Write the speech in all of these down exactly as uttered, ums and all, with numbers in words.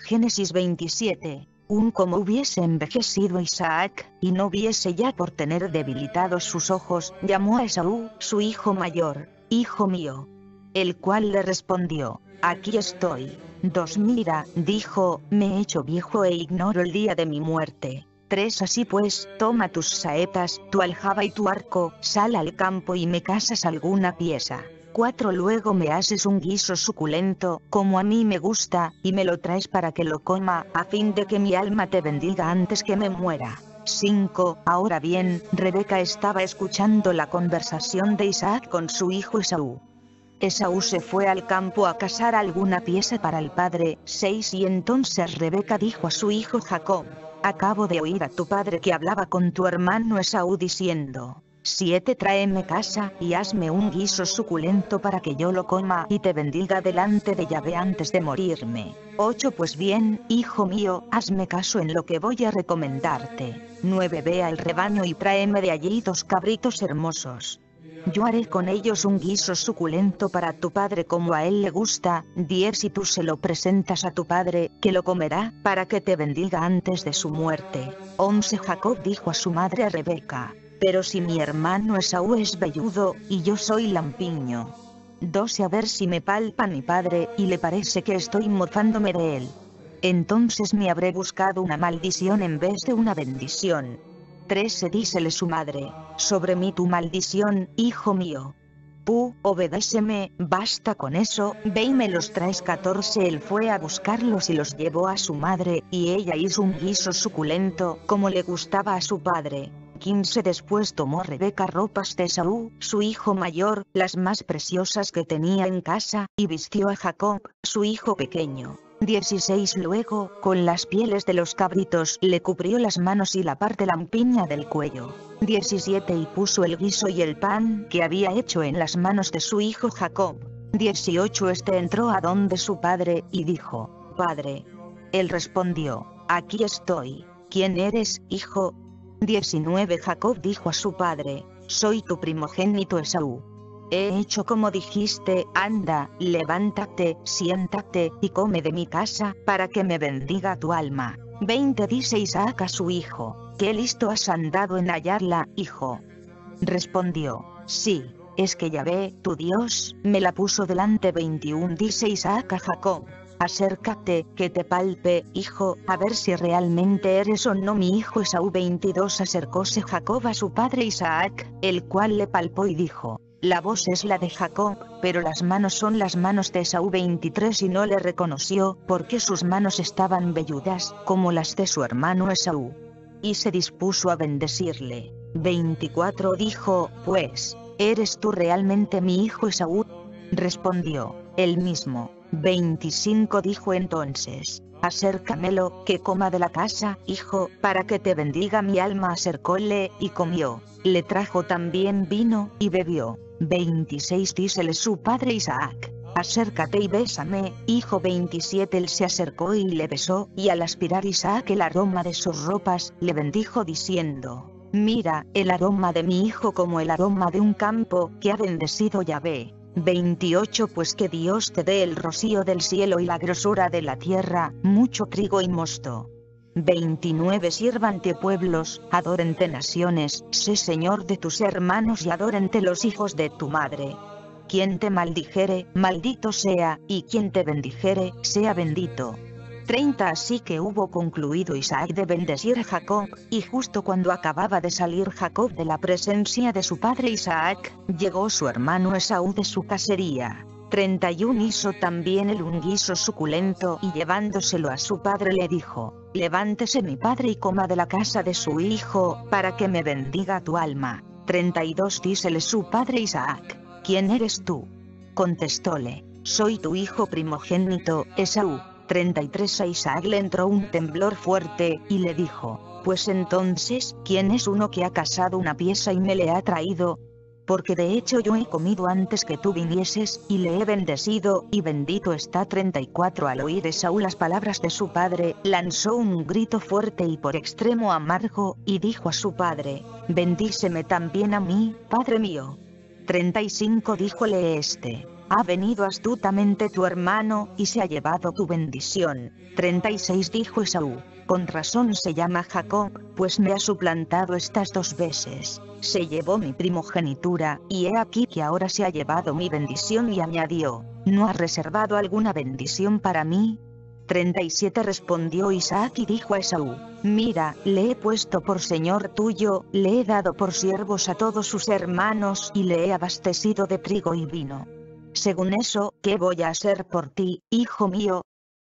Génesis veintisiete. Un como hubiese envejecido Isaac, y no hubiese ya por tener debilitados sus ojos, llamó a Esaú, su hijo mayor, hijo mío. El cual le respondió, aquí estoy. dos Mira, dijo, me he hecho viejo e ignoro el día de mi muerte. tres Así pues, toma tus saetas, tu aljaba y tu arco, sal al campo y me cazas alguna pieza. cuatro Luego me haces un guiso suculento, como a mí me gusta, y me lo traes para que lo coma, a fin de que mi alma te bendiga antes que me muera. cinco Ahora bien, Rebeca estaba escuchando la conversación de Isaac con su hijo Esaú. Esaú se fue al campo a cazar alguna pieza para el padre. seis Y entonces Rebeca dijo a su hijo Jacob, acabo de oír a tu padre que hablaba con tu hermano Esaú diciendo, siete Tráeme casa, y hazme un guiso suculento para que yo lo coma y te bendiga delante de Yahvé antes de morirme. ocho Pues bien, hijo mío, hazme caso en lo que voy a recomendarte. nueve Ve al rebaño y tráeme de allí dos cabritos hermosos. Yo haré con ellos un guiso suculento para tu padre como a él le gusta. diez Si tú se lo presentas a tu padre, que lo comerá, para que te bendiga antes de su muerte. once Jacob dijo a su madre Rebeca, pero si mi hermano Esaú es velludo, y yo soy lampiño. doce A ver si me palpa mi padre, y le parece que estoy mofándome de él. Entonces me habré buscado una maldición en vez de una bendición. trece Dícele su madre, sobre mí tu maldición, hijo mío. Pú, obedéceme, basta con eso, ve y me los traes. catorce Él fue a buscarlos y los llevó a su madre, y ella hizo un guiso suculento, como le gustaba a su padre. quince Después tomó Rebeca ropas de Esaú, su hijo mayor, las más preciosas que tenía en casa, y vistió a Jacob, su hijo pequeño. dieciséis Luego, con las pieles de los cabritos le cubrió las manos y la parte lampiña del cuello. diecisiete Y puso el guiso y el pan que había hecho en las manos de su hijo Jacob. dieciocho Este entró a donde su padre, y dijo, padre. Él respondió, aquí estoy. ¿Quién eres, hijo? diecinueve Jacob dijo a su padre, soy tu primogénito Esaú. He hecho como dijiste, anda, levántate, siéntate, y come de mi casa, para que me bendiga tu alma. veinte Dice Isaac a su hijo, qué listo has andado en hallarla, hijo. Respondió, sí, es que Yahvé, tu Dios, me la puso delante. veintiuno Dice Isaac a Jacob, acércate, que te palpe, hijo, a ver si realmente eres o no mi hijo Esaú. veintidós Acercóse Jacob a su padre Isaac, el cual le palpó y dijo, la voz es la de Jacob, pero las manos son las manos de Esaú. veintitrés Y no le reconoció, porque sus manos estaban velludas, como las de su hermano Esaú. Y se dispuso a bendecirle. veinticuatro Dijo, pues, ¿eres tú realmente mi hijo Esaú? Respondió, el mismo. veinticinco Dijo entonces, acércamelo, que coma de la casa, hijo, para que te bendiga mi alma. Acercóle, y comió. Le trajo también vino, y bebió. veintiséis Dícele su padre Isaac, acércate y bésame, hijo. veintisiete Él se acercó y le besó, y al aspirar Isaac el aroma de sus ropas, le bendijo diciendo, mira, el aroma de mi hijo como el aroma de un campo, que ha bendecido Yahvé. veintiocho Pues que Dios te dé el rocío del cielo y la grosura de la tierra, mucho trigo y mosto. veintinueve Sírvante pueblos, adórente naciones, sé señor de tus hermanos y adórente los hijos de tu madre. Quien te maldijere, maldito sea, y quien te bendijere, sea bendito. treinta Así que hubo concluido Isaac de bendecir a Jacob, y justo cuando acababa de salir Jacob de la presencia de su padre Isaac, llegó su hermano Esaú de su cacería. treinta y uno Hizo también él un guiso suculento, y llevándoselo a su padre le dijo, levántese mi padre y coma de la casa de su hijo, para que me bendiga tu alma. treinta y dos Dícele su padre Isaac, ¿quién eres tú? Contestóle, soy tu hijo primogénito, Esaú. treinta y tres A Isaac le entró un temblor fuerte, y le dijo, pues entonces, ¿quién es uno que ha cazado una pieza y me le ha traído? Porque de hecho yo he comido antes que tú vinieses, y le he bendecido, y bendito está. treinta y cuatro Al oír Esaú las palabras de su padre, lanzó un grito fuerte y por extremo amargo, y dijo a su padre, bendíceme también a mí, padre mío. treinta y cinco Díjole este, ha venido astutamente tu hermano, y se ha llevado tu bendición. treinta y seis Dijo Esaú, con razón se llama Jacob, pues me ha suplantado estas dos veces. Se llevó mi primogenitura, y he aquí que ahora se ha llevado mi bendición. Y añadió, ¿no has reservado alguna bendición para mí? treinta y siete Respondió Isaac y dijo a Esaú, mira, le he puesto por señor tuyo, le he dado por siervos a todos sus hermanos y le he abastecido de trigo y vino. Según eso, ¿qué voy a hacer por ti, hijo mío?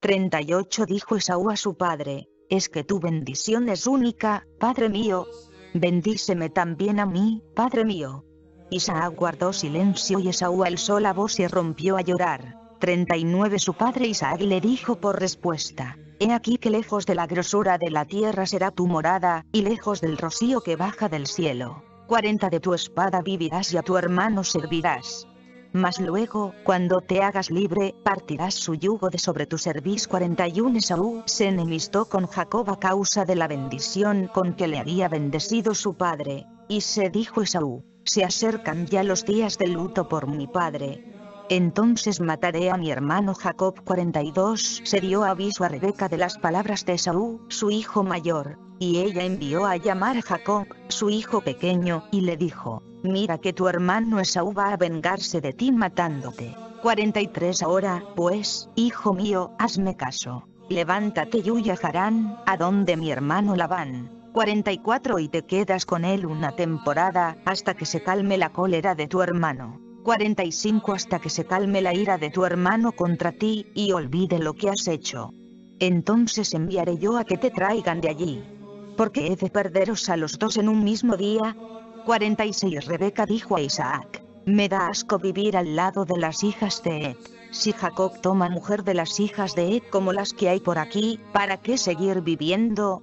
treinta y ocho Dijo Esaú a su padre, es que tu bendición es única, padre mío. Bendíceme también a mí, padre mío. Isaac guardó silencio y Esaú alzó la voz y rompió a llorar. treinta y nueve Su padre Isaac le dijo por respuesta, he aquí que lejos de la grosura de la tierra será tu morada, y lejos del rocío que baja del cielo. cuarenta De tu espada vivirás y a tu hermano servirás. Mas luego, cuando te hagas libre, partirás su yugo de sobre tu cerviz. cuarenta y uno Esaú se enemistó con Jacob a causa de la bendición con que le había bendecido su padre, y se dijo Esaú, se acercan ya los días de luto por mi padre. Entonces mataré a mi hermano Jacob. cuarenta y dos Se dio aviso a Rebeca de las palabras de Esaú, su hijo mayor, y ella envió a llamar a Jacob, su hijo pequeño, y le dijo, mira que tu hermano Esaú va a vengarse de ti matándote. cuarenta y tres Ahora, pues, hijo mío, hazme caso, levántate y huye a Harán, a donde mi hermano Labán. cuarenta y cuatro Y te quedas con él una temporada, hasta que se calme la cólera de tu hermano. cuarenta y cinco Hasta que se calme la ira de tu hermano contra ti, y olvide lo que has hecho. Entonces enviaré yo a que te traigan de allí. ¿Por qué he de perderos a los dos en un mismo día? cuarenta y seis Rebeca dijo a Isaac, me da asco vivir al lado de las hijas de Het. Si Jacob toma mujer de las hijas de Het como las que hay por aquí, ¿para qué seguir viviendo?